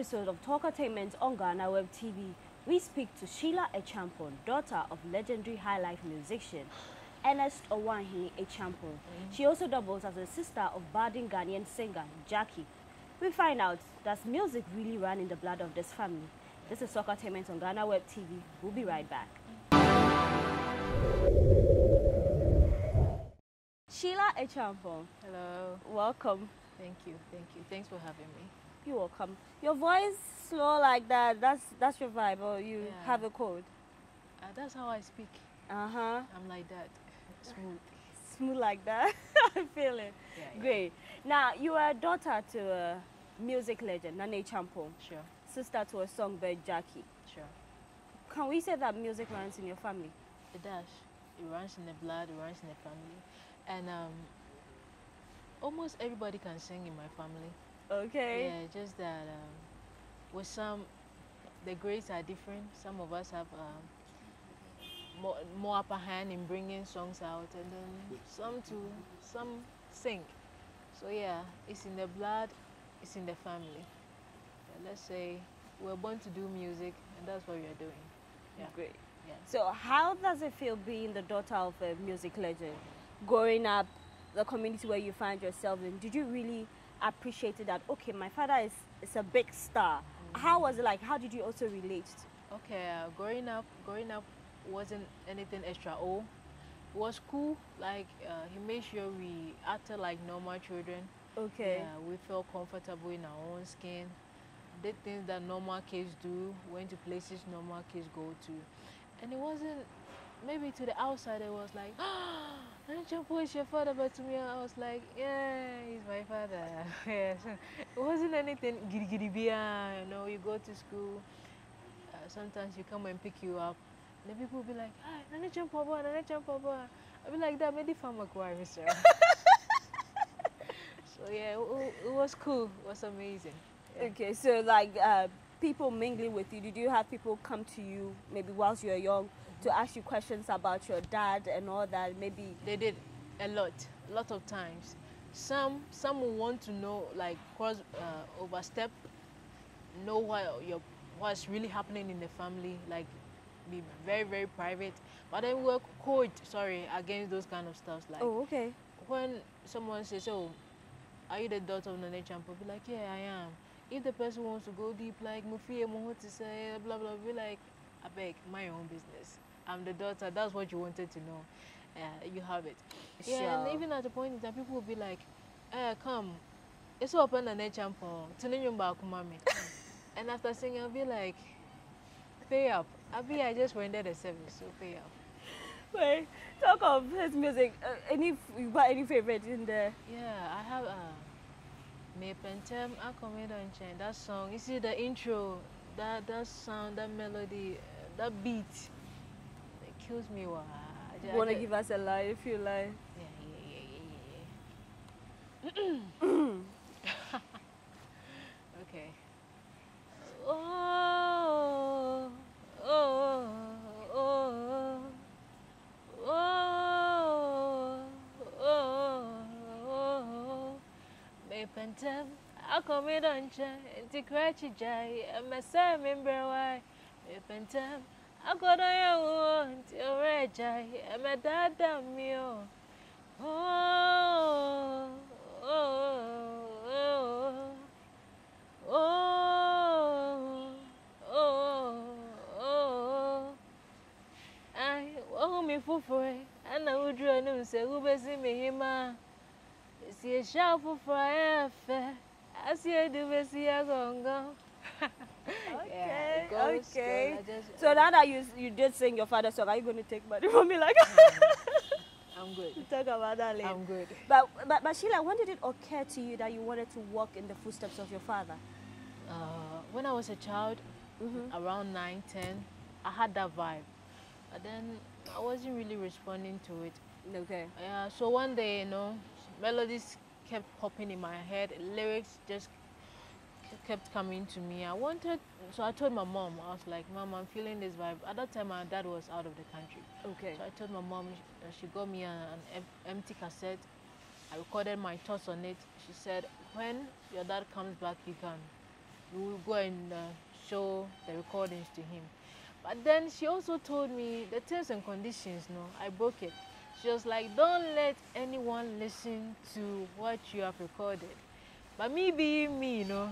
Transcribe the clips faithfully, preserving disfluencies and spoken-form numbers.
episode of Talkertainment on GhanaWeb T V, we speak to Sheila Acheampong, daughter of legendary highlife musician Ernest Owoahene Acheampong. Mm-hmm. She also doubles as a sister of budding Ghanaian singer Gyakie. We find out, does music really run in the blood of this family? This is Talkertainment on GhanaWeb T V. We'll be right back. Sheila Acheampong. Hello. Welcome. Thank you. Thank you. Thanks for having me. You're welcome. Your voice slow like that. That's that's your vibe, or you yeah. have a cold. Uh, that's how I speak. Uh huh. I'm like that. Smooth. Smooth like that. I feel it. Yeah, yeah. Great. Now you are a daughter to a music legend, Nana Acheampong. Sure. Sister to a songbird, Gyakie. Sure. Can we say that music runs in your family? It does. It runs in the blood. It runs in the family. And um, almost everybody can sing in my family. Okay. Yeah, just that um, with some, the grades are different. Some of us have um, more, more upper hand in bringing songs out, and then some too, some sing. So yeah, it's in the blood, it's in the family. Yeah, let's say we're born to do music, and that's what we are doing. Yeah. Great. Yeah. So how does it feel being the daughter of a music legend? Growing up, the community where you find yourself in, did you really appreciate that, okay, my father is, is a big star? Mm-hmm. How was it like? How did you also relate to? Okay, uh, growing up growing up wasn't anything extra. Oh, it was cool. Like, uh, he made sure we acted like normal children. Okay. Yeah, we felt comfortable in our own skin, did things that normal kids do, went to places normal kids go to. And it wasn't, maybe to the outside it was like, Acheampong is your father, but to me I was like, yeah, he's my father. Yes. It wasn't anything giri giri biya, you know, you go to school, uh, sometimes you come and pick you up, and the people will be like, ah, Nana Acheampong, Nana Acheampong. I'll be like, that made the farmer choir, sir. So yeah, it, it was cool, it was amazing. Yeah. Okay, so like uh, people mingling with you, did you have people come to you maybe whilst you were young to ask you questions about your dad and all that? Maybe they did a lot, a lot of times. Some some will want to know, like cross uh, overstep, know what your what's really happening in the family, like be very very private. But then we're coached, sorry, against those kind of stuff. Like, oh, okay. When someone says, "Oh, are you the daughter of Nana Acheampong?" Be like, "Yeah, I am." If the person wants to go deep, like Mufi Mohoti say, blah blah, be like, "I beg, my own business. I'm the daughter, that's what you wanted to know. Uh, you have it." Sure. Yeah, and even at the point that people will be like, eh, come, it's open an Acheampong, and after singing, I'll be like, pay up. I be, I just rendered a service, so pay up. Wait, talk of his music. Uh, any, you got any favorite in there? Yeah, I have Me Pentem Akomedo Enchen. That song, you see the intro, that that sound, that melody, uh, that beat. Kills me. Wow. You want to give us a lie if you lie? Yeah, yeah, yeah, yeah, yeah. Okay. Oh, oh, oh, oh, oh, oh, oh, oh, I come in on Jai, and to crash Jai, and my son, remember why. I got a your red eye, and my dad damn me. Oh, oh, oh, oh, oh, oh, I want me for free, and I would draw no say who was in me him. See a sharp for fire, I see a do see a gong. Okay, yeah, okay. School, just, so uh, now that you you did sing your father's song, are you going to take money from me? Like, I'm good. We'll talk about that later. I'm good. But, but but Sheila, when did it occur to you that you wanted to walk in the footsteps of your father? Uh, when I was a child, mm-hmm. around nine, ten, I had that vibe, but then I wasn't really responding to it. Okay. Yeah. So one day, you know, melodies kept popping in my head, lyrics just kept coming to me. I wanted, so I told my mom, I was like, Mom, I'm feeling this vibe. At that time, my dad was out of the country. Okay. So I told my mom, she got me an, an empty cassette. I recorded my thoughts on it. She said, when your dad comes back, he can. we will go and uh, show the recordings to him. But then she also told me the terms and conditions, no, I broke it. She was like, don't let anyone listen to what you have recorded. But me being me, you know,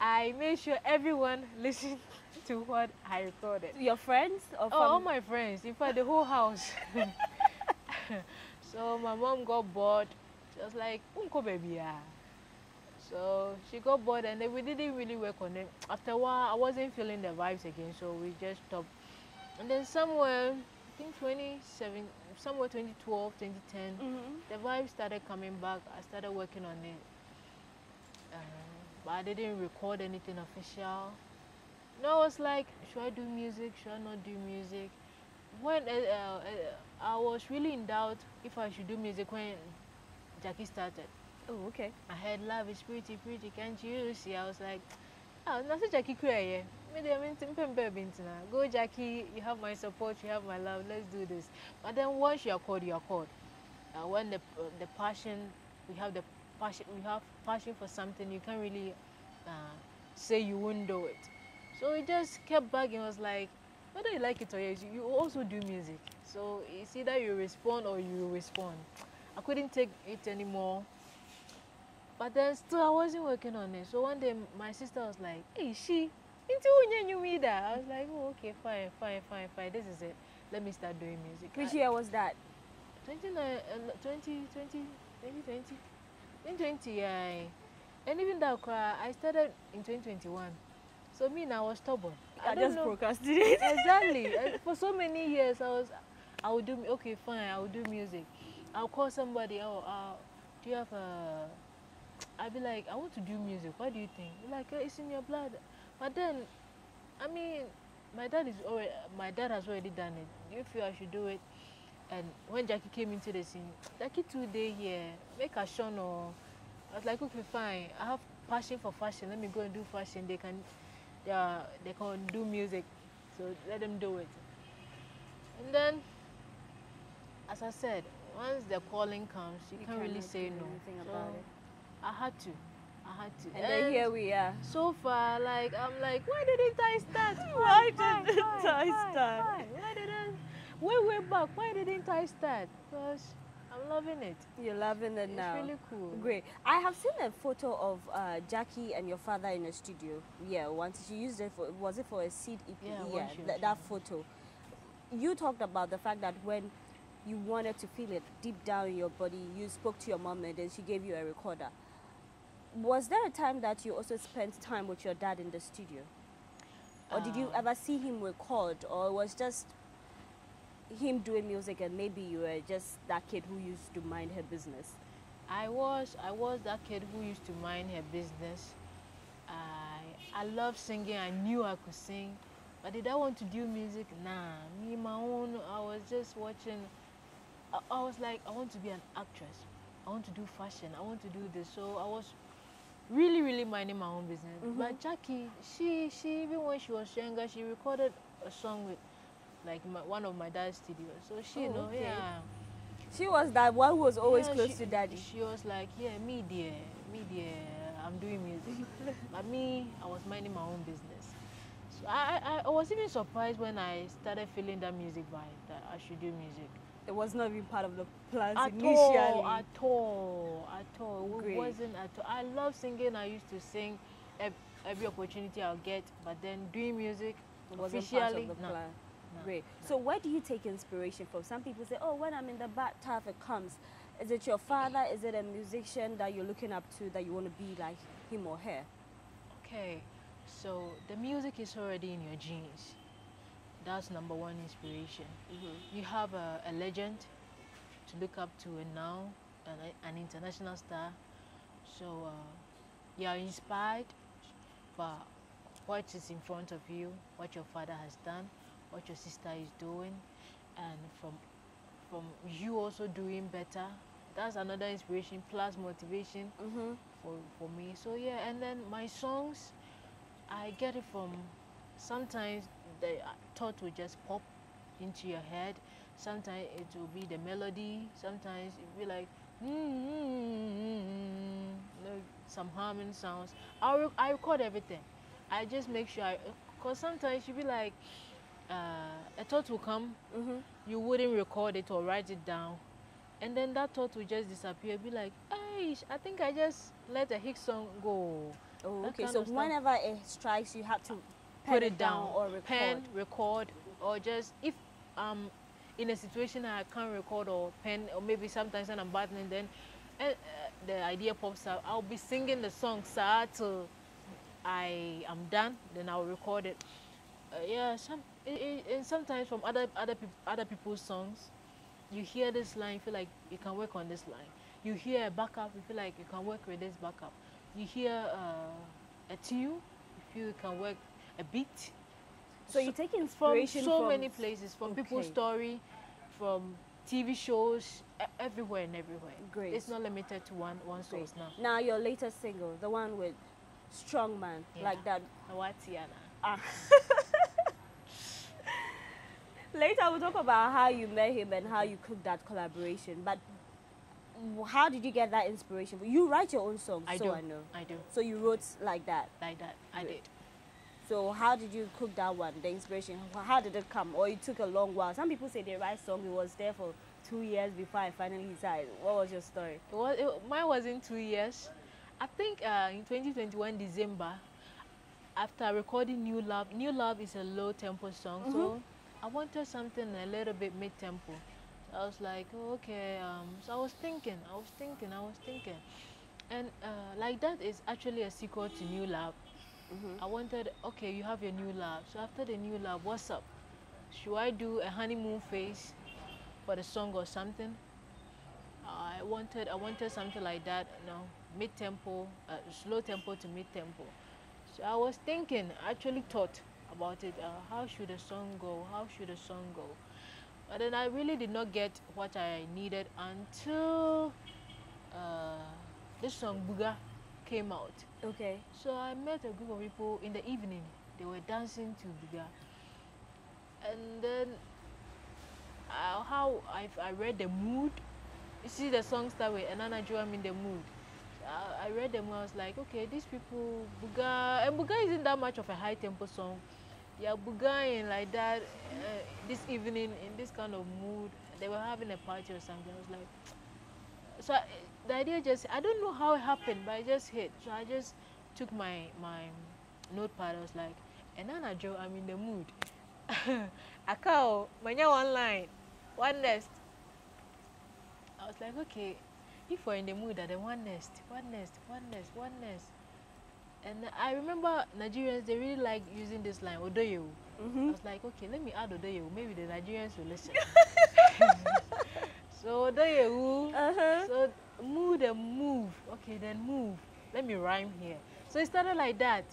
I made sure everyone listened to what I recorded. Your friends? Or oh, all my friends. In fact, the whole house. So my mom got bored. She was like, unko baby, ah. So she got bored and then we didn't really work on it. After a while, I wasn't feeling the vibes again, so we just stopped. And then somewhere, I think twenty seven, somewhere twenty twelve, twenty ten, mm-hmm. the vibe started coming back. I started working on it. Um, but I didn't record anything official. No, I was like, should I do music? Should I not do music? When uh, uh, I was really in doubt if I should do music when Gyakie started. Oh, okay. I heard love is pretty, pretty, can't you see? I was like, oh, not so Gyakie cry, go Gyakie, you have my support, you have my love, let's do this. But then once you are called, you are called. Uh, when the uh, the passion, we have the passion, we have passion for something, you can't really uh, say you won't do it. So we just kept bugging. I was like, whether you like it or not, you also do music. So it's either you respond or you respond. I couldn't take it anymore. But then still, I wasn't working on it. So one day, my sister was like, hey, she, I was like, oh, okay, fine, fine, fine, fine. This is it. Let me start doing music. Which year was that? twenty twenty, twenty twenty, twenty twenty, yeah. And even that, I started in twenty twenty-one. So me, I was stubborn. I, I just procrastinated. Exactly. For so many years, I was, I would do, okay, fine, I would do music. I'll call somebody, oh, uh, do you have a... I'd be like, I want to do music. What do you think? Like, it's in your blood. But then, I mean, my dad is already, my dad has already done it. Do you feel I should do it? And when Gyakie came into the scene, Gyakie today here, make a show. Or I was like, okay, fine. I have passion for fashion. Let me go and do fashion. They can, they are, they can do music. So let them do it. And then, as I said, once the calling comes, you, you can't really say no. Anything so, about it. I had to, I had to. And, and then here we are. So far, like, I'm like, why didn't I start? Why, why didn't why, I why, start? Why, why didn't, way, way back, why didn't I start? Because I'm loving it. You're loving it it's now. It's really cool. Great. I have seen a photo of uh, Gyakie and your father in a studio. Yeah, once she used it for, was it for a seed E P? Yeah, yeah she, that, that photo. You talked about the fact that when you wanted to feel it deep down in your body, you spoke to your mom and then she gave you a recorder. Was there a time that you also spent time with your dad in the studio? Or um, did you ever see him record? Or it was just him doing music and maybe you were just that kid who used to mind her business? I was. I was that kid who used to mind her business. I, I loved singing. I knew I could sing. But did I want to do music? Nah. Me, my own, I was just watching. I, I was like, I want to be an actress. I want to do fashion. I want to do this. So I was... really, really minding my own business. Mm-hmm. But Gyakie, she, she, even when she was younger, she recorded a song with, like, my, one of my dad's studios. So she, oh, you know, okay. yeah. She was that one who was always yeah, close she, to daddy. She was like, yeah, me dear, me dear, I'm doing music. But me, I was minding my own business. So I, I, I was even surprised when I started feeling that music vibe, that I should do music. It was not even part of the plans at initially. All, at all, at all. Great. It wasn't at all. I love singing. I used to sing every opportunity I'll get, but then doing music it wasn't part of the plan. No, no, Great. No. So where do you take inspiration from? Some people say, oh, when I'm in the bathtub, it comes. Is it your father? Is it a musician that you're looking up to that you want to be like him or her? Okay. So the music is already in your genes. That's number one inspiration. Mm-hmm. You have a, a legend to look up to, and now an, an international star. So uh, you are inspired by what is in front of you, what your father has done, what your sister is doing, and from from you also doing better. That's another inspiration plus motivation mm-hmm. for for me. So yeah, and then my songs, I get it from sometimes. The thought will just pop into your head. Sometimes it will be the melody. Sometimes it will be like mm, mm, mm, mm, mm, some humming sounds. I I record everything. I just make sure I, because sometimes you be like, uh, a thought will come, mm-hmm. you wouldn't record it or write it down, and then that thought will just disappear. Be like, hey, I think I just let a Hicks song go. Oh, okay, so whenever it strikes, you have to put it down, down or record. Pen, record, or just if um in a situation I can't record or pen, or maybe sometimes when I'm battling, then uh, the idea pops up. I'll be singing the song, sir, till I am done. Then I'll record it. Uh, yeah, some it, it, and sometimes from other other peop other people's songs, you hear this line, you feel like you can work on this line. You hear a backup, you feel like you can work with this backup. You hear uh, a tune, you feel you can work a beat. So, so you take inspiration from so from many places, from okay. people's story, from T V shows, everywhere and everywhere. Great. It's not limited to one one source now. Now your latest single, the one with Strongman, yeah. like that. Awatiana. Ah. Later we'll talk about how you met him and how you cooked that collaboration. But how did you get that inspiration? You write your own songs, I so do. I know. I do. So you wrote like that? Like that, I Great. did. So how did you cook that one, the inspiration? How did it come? Or it took a long while? Some people say they write songs, it was there for two years before I finally decided. What was your story? Well, it, mine wasn't two years. I think uh, in twenty twenty-one, December, after recording New Love, New Love is a low-tempo song, mm-hmm. so I wanted something a little bit mid-tempo. I was like, oh, okay, um, so I was thinking, I was thinking, I was thinking. And uh, like that is actually a sequel to New Lab. Mm-hmm. I wanted, okay, you have your New Lab. So after the New Lab, what's up? Should I do a honeymoon phase for the song or something? Uh, I wanted I wanted something like that, you know, mid-tempo, uh, slow tempo to mid-tempo. So I was thinking, I actually thought about it, uh, how should a song go, how should a song go? But then I really did not get what I needed until uh, this song, Buga, came out. Okay. So I met a group of people in the evening. They were dancing to Buga. And then uh, how I, I read the mood. You see the song start with, and Nana Acheampong, I'm in the mood. So I, I read them and I was like, okay, these people, Buga, and Buga isn't that much of a high-tempo song. Yeah, Bugayin like that, uh, this evening, in this kind of mood, they were having a party or something. I was like, so I, the idea just, I don't know how it happened, but it just hit. So I just took my, my notepad, I was like, and Nana Joe, I'm in the mood. Akao, manya one line, one nest. I was like, okay, if we're in the mood, then one nest, one nest, one nest, one nest. And I remember Nigerians, they really like using this line, Odoyo. Mm-hmm. I was like, okay, let me add Odoyo. Maybe the Nigerians will listen. So Odoyo, uh-huh. so move and move. Okay, then move. Let me rhyme here. So it started like that.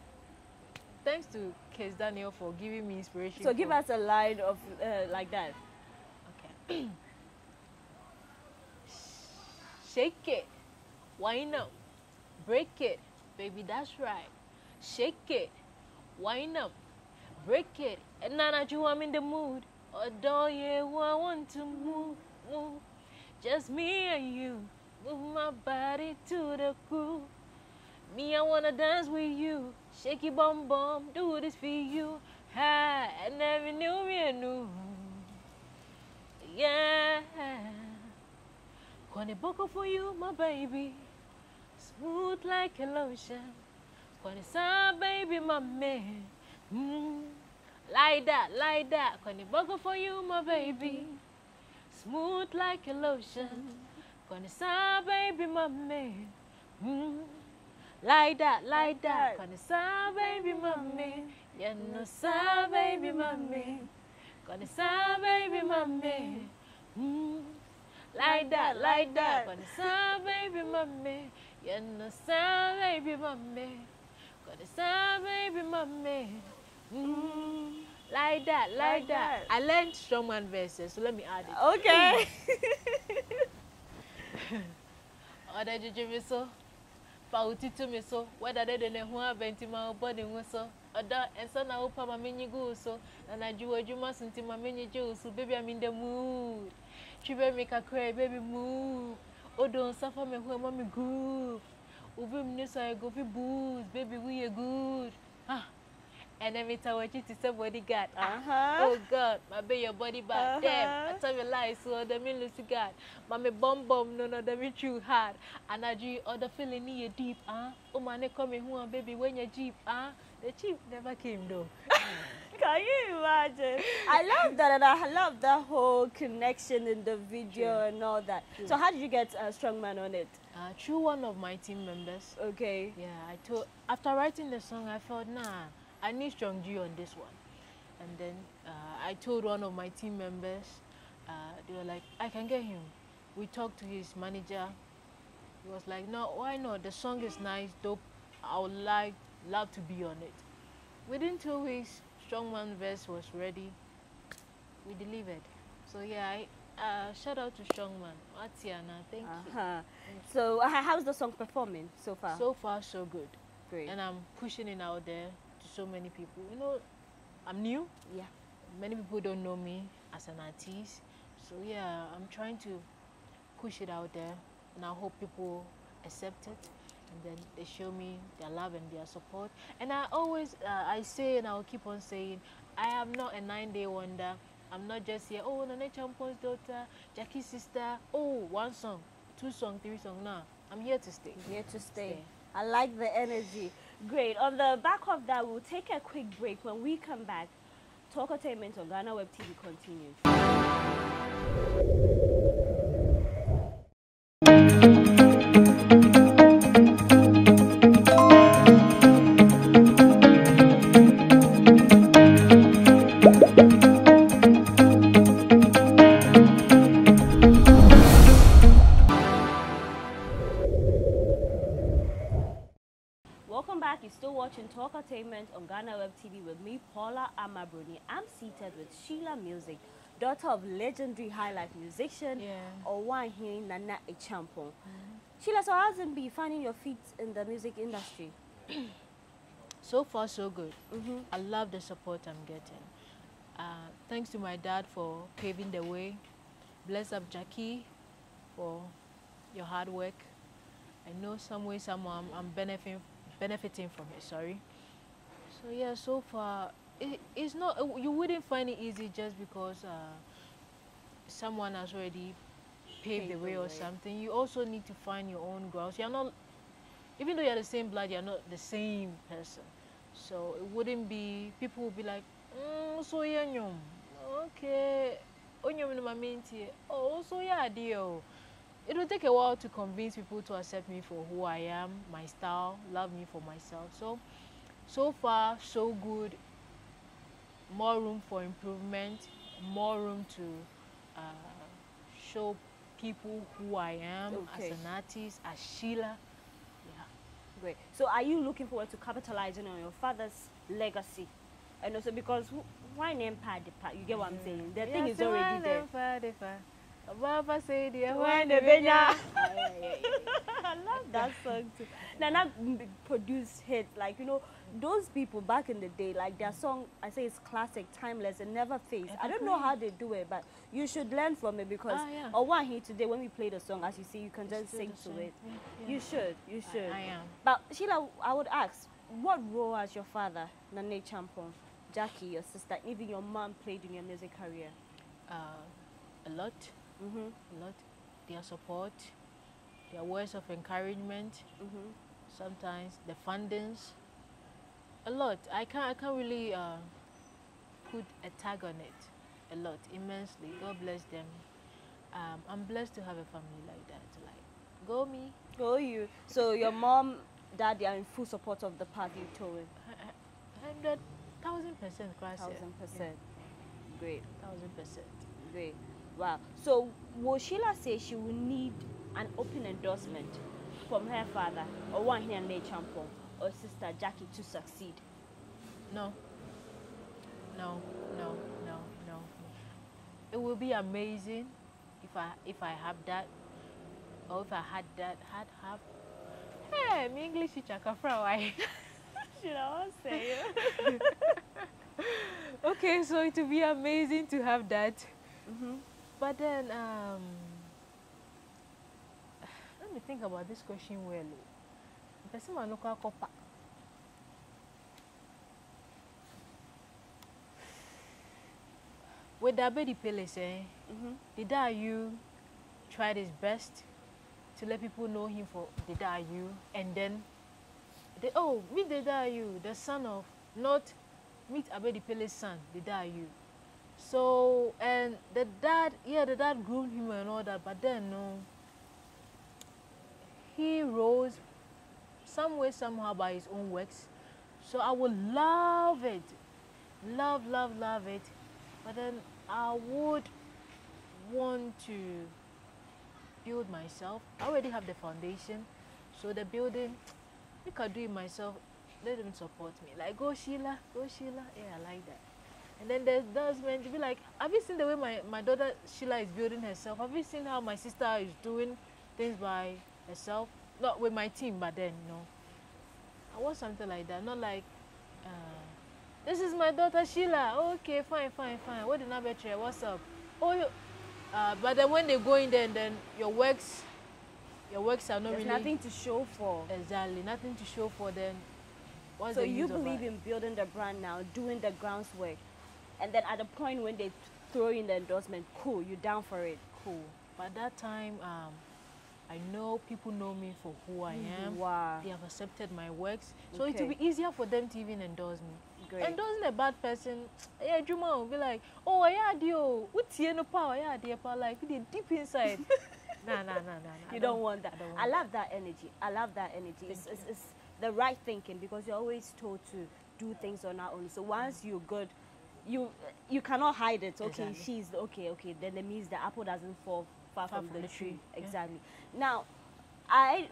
Thanks to Kes Daniel for giving me inspiration. So give us a line of uh, like that. Okay. Shake it. Wind up. Break it. Baby, that's right. Shake it, wind up, break it. And Nana Acheampong, I'm in the mood. Oh, don't you want to move, move? Just me and you. Move my body to the groove. Me, I wanna dance with you. Shake it, bum bum, do this for you. Ha, I never knew me knew. Yeah, gonna buckle for you, my baby. Smooth like a lotion, when it's on, baby, my man. Mm. Like that, like that, when it's buckle for you, my baby. Smooth like a lotion, when it's on, baby, my man. Mm. Like that, like that, when it's on, baby, my man. You know, son, baby, my man. When it's on, baby, my man. Mm. Like that, like that, when it's on, baby, my man. You know, sound baby, my man. Got the sound baby, my man. Mm. Like that, like, like that. that. I learned Strongman verses, so let me add it. Okay. Oda juju miso, pautito miso. Whether they don't know benti ma body miso. Oda ensa na upa ma mini guso. Nana juwa juma sinti ma mini juso. Baby, I'm in the mood. Chibe make a cry, baby, move. Oh, don't suffer me when mommy good. Ubi mnisa go fi booze, baby, we are good. Ah, And then we tell you to say bodyguard. Uh-huh. Oh God, I be your body back. Uh-huh. Damn, I tell you lies, so the me lose God. Mommy bomb bomb, no no, the me too hard. And I do other feeling in your deep, ah. Uh? Oh man, coming home, baby, when your jeep, ah. Uh? The jeep never came though. Can you imagine? I love that, and I love that whole connection in the video. True. And all that. True. So how did you get uh, Strongman on it? Uh, through one of my team members. Okay. Yeah, I told after writing the song, I felt nah. I need Strong G on this one. And then uh, I told one of my team members, uh, they were like, I can get him. We talked to his manager. He was like, no, why not? The song is nice, dope. I would like, love to be on it. Within two weeks, Strongman verse was ready. We delivered. So yeah, I, uh, shout out to Strongman. Atiana, thank you. Uh-huh. So uh, how's the song performing so far? So far, so good. Great. And I'm pushing it out there. So many people, you know, I'm new. Yeah. Many people don't know me as an artist. So yeah, I'm trying to push it out there, and I hope people accept it, and then they show me their love and their support. And I always, uh, I say, and I'll keep on saying, I am not a nine-day wonder. I'm not just here. Oh, Nana Acheampong's daughter, Gyakie sister. Oh, one song, two song, three song. Nah, I'm here to stay. I'm here to stay. stay. I like the energy. Great. On the back of that, we'll take a quick break. When we come back, Talkertainment on GhanaWeb T V continues. Talkertainment on GhanaWeb T V with me, Paula Amabruni. I'm seated with Sheila Music, daughter of legendary highlife musician, yeah. Owoahene Nana Acheampong. Mm-hmm. Sheila, so how's it be finding your feet in the music industry? So far, so good. Mm-hmm. I love the support I'm getting. Uh, thanks to my dad for paving the way. Bless up Gyakie for your hard work. I know some way, somehow I'm, I'm benefiting benefiting from it, sorry. So yeah, so far, it, it's not, you wouldn't find it easy just because uh, someone has already paved the way or something. You also need to find your own grounds. You're not, even though you're the same blood, you're not the same person. So it wouldn't be, people would be like, mm, so yeah, nyom. Okay. Oh, so yeah, deal. It will take a while to convince people to accept me for who I am, my style, love me for myself. So, so far, so good. More room for improvement, more room to uh, show people who I am, okay, as an artist, as Sheila. Yeah. Great. So are you looking forward to capitalizing on your father's legacy? And also because why name Paddy? You get what I'm saying? The thing is already there. Baba said, yeah, when the Benya. I love that song too. Nana produced hits, like, you know, those people back in the day, like their song, I say it's classic, timeless, and never fades. I don't know how they do it, but you should learn from it because ah, yeah. Owoahene today, when we play the song, as you see, you can just sing to it. Yeah. You should, you should. I, I am. But Sheila, I would ask, what role has your father, Nana Acheampong, Gyakie, your sister, even your mom played in your music career? Uh, a lot. Mm-hmm. A lot. Their support, their words of encouragement, mm-hmm, sometimes the fundings, a lot. I can't, I can't really uh, put a tag on it. A lot, immensely. God bless them. Um, I'm blessed to have a family like that. Like, go me. Go you. So your mom, dad, they are in full support of the path you told. Hundred thousand percent, Christ. Thousand percent. Yeah. Great. Thousand percent. Great. Wow. So, will Sheila say she will need an open endorsement from her father, Owoahene Nana Acheampong, or sister Gyakie to succeed? No. No, no, no, no. It will be amazing if I if I have that, or if I had that, had have. Hey, my English teacher, Kafra, why? Should I all say it? Okay, so it will be amazing to have that. Mm-hmm. But then, um, let me think about this question well. With the Abedi Pele, say, mm-hmm. did you tried his best to let people know him for did you, and then they oh meet did you, the son of not meet Abedi Pele's son, did you. So and the dad, yeah, the dad groomed him and all that, but then no, he rose some way somehow by his own works. So I would love it, love, love, love it. But then I would want to build myself. I already have the foundation, so the building, you can do it myself. Let them support me. Like, go Sheila, go Sheila. Yeah, I like that. And then there's those men to be like, have you seen the way my, my daughter Sheila is building herself? Have you seen how my sister is doing things by herself? Not with my team, but then, no. I want something like that, not like, uh, this is my daughter Sheila. Okay, fine, fine, fine. What did I betray? What's up? Oh, you, uh, but then when they go in there, and then your works, your works are not There's really nothing to show for. Exactly, nothing to show for. Then, what's so the you believe in building the brand now, doing the groundwork, and then at the point when they throw in the endorsement, cool, you down for it, cool. But that time, um, I know people know me for who I am. Wow. They have accepted my works, so okay. it will be easier for them to even endorse me. Great. And doesn't a bad person, yeah, Juma will be like, oh, yeah, dear, what's your power? Yeah, dear, power, like, deep inside. Nah, nah, nah, nah. nah. You don't, don't want that. I, want I love that. that energy. I love that energy. It's, it's, it's the right thinking, because you're always told to do things on our own. So once mm. you're good, you you cannot hide it. Okay, exactly. she's okay, okay. Then it means the apple doesn't fall far, far from, from the, the tree. tree. Yeah. Exactly. Now, I.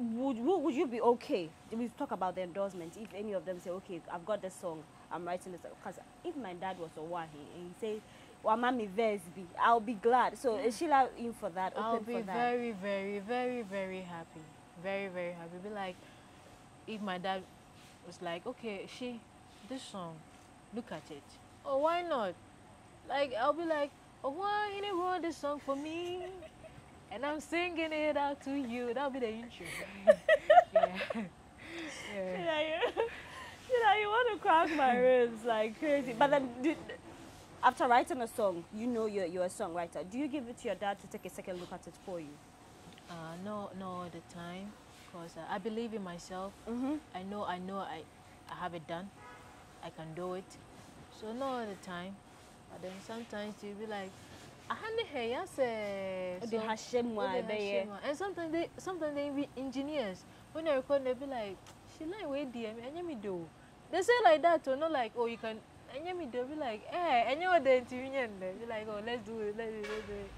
Would, would you be okay? We talk about the endorsement. If any of them say, okay, I've got the song, I'm writing this. Because if my dad was Owoahene and he said, well, mommy, verse be, I'll be glad. So is Sheila in for that? Open I'll be for that? very, very, very, very happy. Very, very happy. Be like, if my dad was like, okay, she, this song, look at it. Oh, why not? Like, I'll be like, oh, why didn't you wrote this song for me? And I'm singing it out to you. That'll be the intro. yeah. yeah. You know, you want to crack my ribs like crazy. But then, do, after writing a song, you know you're, you're a songwriter. Do you give it to your dad to take a second look at it for you? Uh, no, no, all the time. Because uh, I believe in myself. Mm-hmm. I know, I know I, I have it done. I can do it. So, not all the time. But then sometimes you'll be like, and sometimes they sometimes they be engineers. When they record, they be like, she like way dear me do. They say like that, or not like, oh, you can and me do be like, eh, and you're the engineer. They like, oh, let's do it, let's do it, let's do it.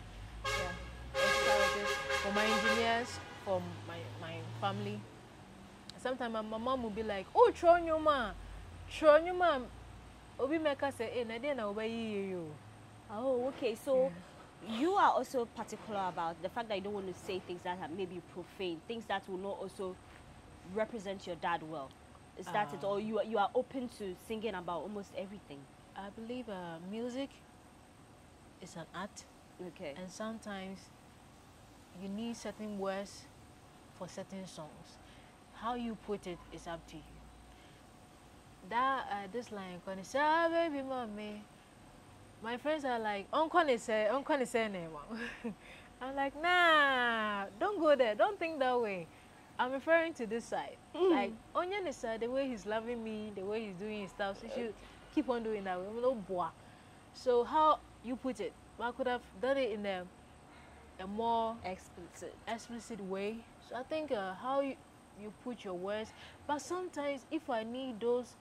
Yeah. For my engineers, for my my family. Sometimes my mom will be like, oh, tron your ma, tron your ma. Obi Meka say, eh, Nadia na obey you. Oh, okay. So yeah. you are also particular about the fact that you don't want to say things that have maybe profane, things that will not also represent your dad well. Is that um, it? Or you, you are open to singing about almost everything? I believe uh, music is an art. Okay. And sometimes you need certain words for certain songs. How you put it is up to you. That, uh, this line, "Ah, baby mommy." My friends are like, Uncle is anyone. I'm like, nah, don't go there. Don't think that way. I'm referring to this side. Mm. Like, Onyan is the way he's loving me, the way he's doing his stuff. So you should keep on doing that way. So how you put it? I could have done it in a, a more explicit explicit way. So I think uh, how you, you put your words. But sometimes if I need those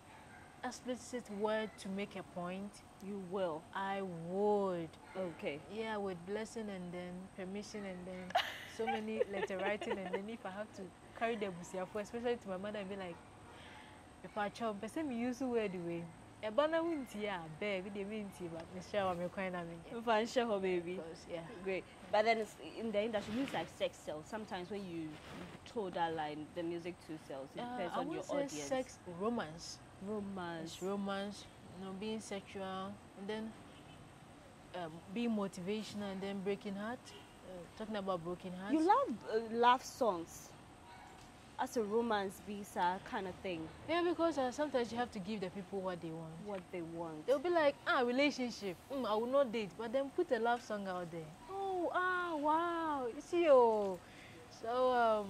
explicit word to make a point, you will. I would. Okay. Yeah, with blessing and then permission and then so many letter writing, and then if I have to carry the busia for, especially to my mother, I'd be like, if I chop, person me use the word way. Ebana winti ya baby, they winti, but Mister I'm your kind of me. Fansha ho baby. Yeah. Great. But then it's in the industry, music like sex sells. Sometimes when you told that line, the music too sells. It depends uh, on your audience. Sex, romance. Romance. It's romance. You know, being sexual, and then um, being motivational, and then breaking heart. Uh, talking about broken hearts. You love uh, love songs. as a romance visa kind of thing. Yeah, because uh, sometimes you have to give the people what they want. What they want. They'll be like, ah, relationship. Mm, I will not date. But then put a love song out there. Oh, ah, wow. It's you. So, um,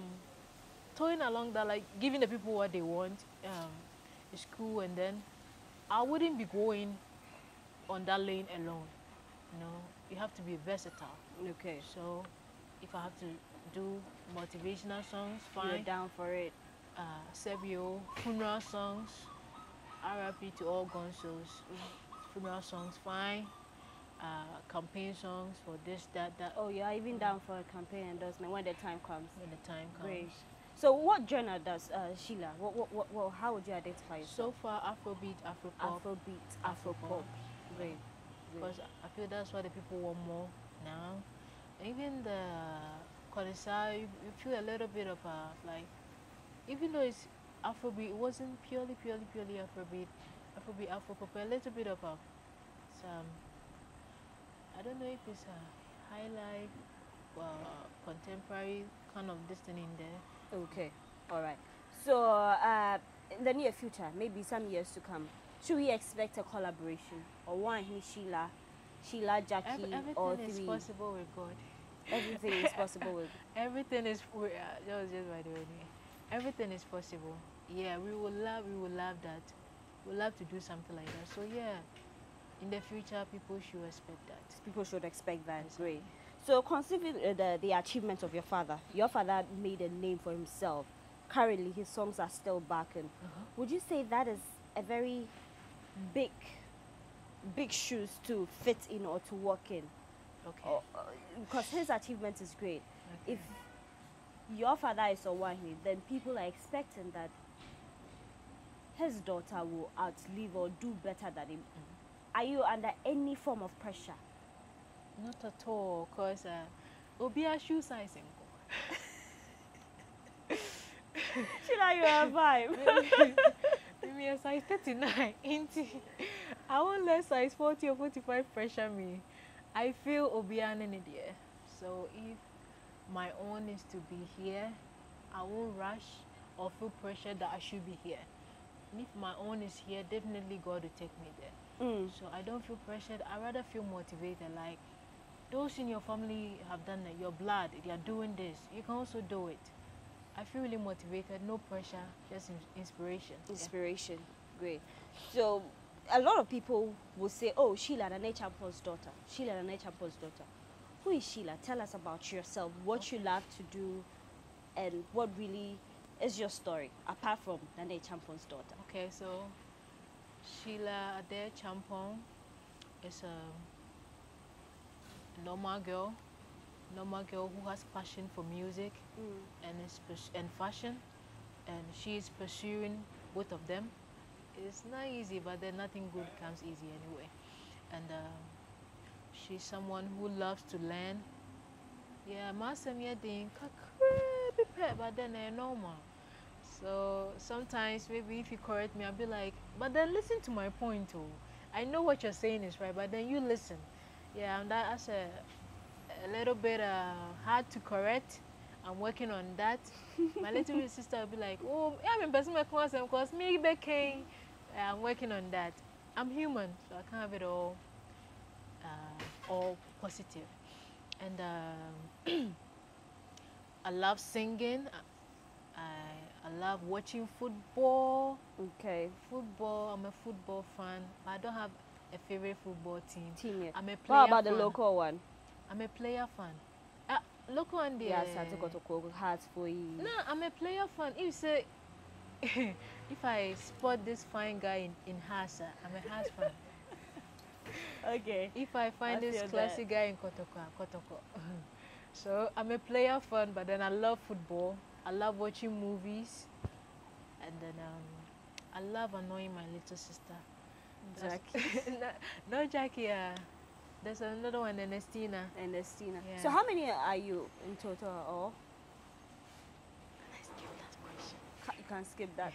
towing along that, like, giving the people what they want um, is cool. And then I wouldn't be going on that lane alone. You know, you have to be versatile. Okay. So, if I have to do motivational songs, fine. You're down for it. Uh, Sebio, funeral songs, R I P to all gonsos, funeral songs, fine. Uh, campaign songs for this, that, that. Oh, you're even down for a campaign endorsement when the time comes. When the time comes. Great. So what genre does uh, Sheila, what, what, what, what, how would you identify yourself? So far, Afrobeat, Afropop. Afrobeat, Afropop. Great. Because I feel that's what the people want more now. Even the Kodisa, you, you feel a little bit of a, like, even though it's Afrobeat, it wasn't purely, purely, purely Afrobeat, Afrobeat, Afropop, a little bit of a, some, I don't know if it's a highlight or a contemporary kind of destiny in there. Okay, all right. So, uh, in the near future, maybe some years to come, should we expect a collaboration? Or one, Sheila, Sheila, Gyakie, Every, or three? Everything is possible with God. Everything is possible with Everything is... Uh, that was just by the way. Everything is possible. Yeah, we will love, we will love that. We will love to do something like that. So, yeah, in the future, people should expect that. People should expect that. Yes. Great. So, considering uh, the, the achievements of your father, your father made a name for himself. Currently, his songs are still barking. Uh-huh. Would you say that is a very... big big shoes to fit in or to walk in? Okay. Or, uh, because his achievement is great. Okay. If your father is Owoahene, then people are expecting that his daughter will outlive or do better than him. Mm-hmm. Are you under any form of pressure? Not at all, because uh, Obia shoe sizing. Should I have a vibe? Me a size thirty-nine, ain't it? I won't let size forty or forty-five pressure me. I feel Obian in there. So if my own is to be here, I won't rush or feel pressure that I should be here. And if my own is here, definitely God will take me there. Mm. So I don't feel pressured. I rather feel motivated. Like those in your family have done that. Your blood, they are doing this. You can also do it. I feel really motivated, no pressure, just inspiration. Inspiration, yeah. Great. So, a lot of people will say, oh, Sheila, Nana Acheampong's daughter. Sheila, Nana Acheampong's daughter. Who is Sheila? Tell us about yourself, what okay. you love to do, and what really is your story, apart from Nana Acheampong's daughter. Okay, so, Sheila Acheampong is a normal girl. normal girl who has passion for music mm. and is and fashion, and she is pursuing both of them. It's not easy, but then nothing good comes easy anyway. And uh, she's someone who loves to learn. Yeah, masem yadin kakre, but then they're normal. So sometimes maybe if you correct me, I'll be like, but then listen to my point too. I know what you're saying is right, but then you listen. Yeah, and that, that's a a little bit uh, hard to correct. I'm working on that. My little sister will be like, oh, I'm in person because because me became. I'm working on that. I'm human, so I can't have it all, uh, all positive. And um, I love singing. I, I love watching football. Okay. Football. I'm a football fan, but I don't have a favorite football team. Team yet. I'm a player. What about fan. The local one? I'm a player fan. Uh, look on the... Yes, I took a heart for you. No, I'm a player fan. If you say... if I spot this fine guy in, in Hasa, I'm a Hasa fan. Okay. If I find I this classy that. guy in Kotoko, Kotoko. So, I'm a player fan, but then I love football. I love watching movies. And then um, I love annoying my little sister. Gyakie. No, no, Gyakie. Uh, There's another one, Anastina. Anastina. Yeah. So how many are you in total or? Can I skip that question? Can't, you can't skip that.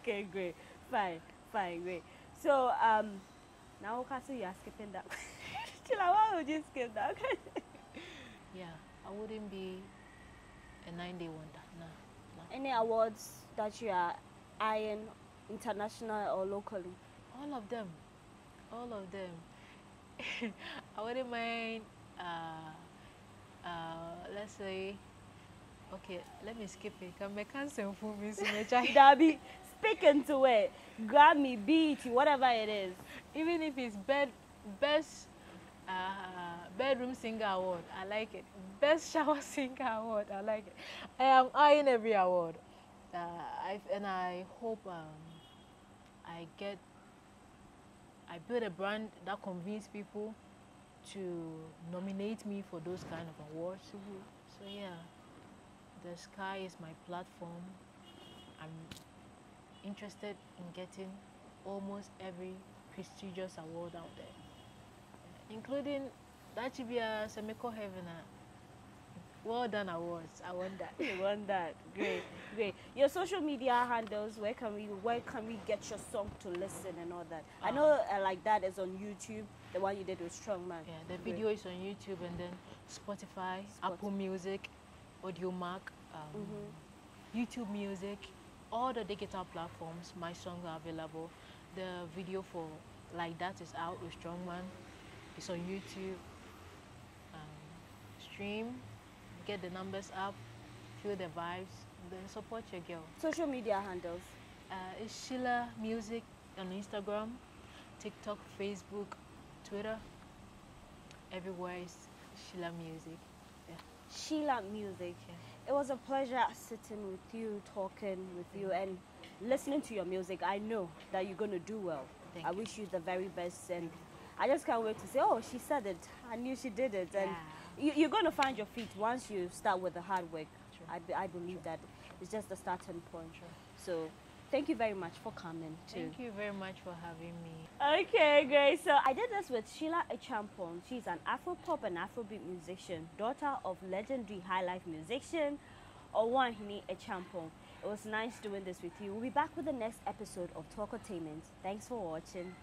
Okay, great. Fine, fine, great. So, um, now Okasu, you are skipping that. Sheila, why would you skip that? Yeah, I wouldn't be a nine-day wonder. No, no. any awards that you are eyeing, international or locally? All of them. All of them. I wouldn't mind, uh, uh, let's say, okay, let me skip it. Can make cancel for me, Dabi, speaking to it. Grammy, beat, whatever it is. Even if it's bed, best uh, bedroom singer award, I like it. Best shower singer award, I like it. I am eyeing every award. Uh, I've, and I hope um, I get, I build a brand that convinces people to nominate me for those kind of awards. Mm-hmm. So yeah, the sky is my platform. I'm interested in getting almost every prestigious award out there, including that should be a Semeko Heaven. Well done awards. I want that. You want that. Great, great. Your social media handles. Where can we? Where can we get your song to listen and all that? Uh, I know, uh, like that is on YouTube. The one you did with Strongman. Yeah, the great video is on YouTube and then Spotify, Spotify. Apple Music, AudioMac, um, mm-hmm. YouTube Music, all the digital platforms. My songs are available. The video for Like That is out with Strongman. It's on YouTube. Um, stream. Get the numbers up, feel the vibes, then support your girl. Social media handles? Uh, it's Sheila Music on Instagram, TikTok, Facebook, Twitter. Everywhere is Sheila Music. Yeah. Sheila Music. Yeah. It was a pleasure sitting with you, talking with you, and listening to your music. I know that you're going to do well. Thank I you. wish you the very best, and I just can't wait to say, oh, she said it. I knew she did it. And yeah. You're going to find your feet once you start with the hard work. Sure. I, be, I believe sure. that it's just the starting point. Sure. So thank you very much for coming too. Thank you very much for having me. Okay, great. So I did this with Sheila Acheampong. She's an Afro-pop and Afrobeat musician, daughter of legendary highlife musician Owoahene Acheampong. It was nice doing this with you. We'll be back with the next episode of Talkertainment. Thanks for watching.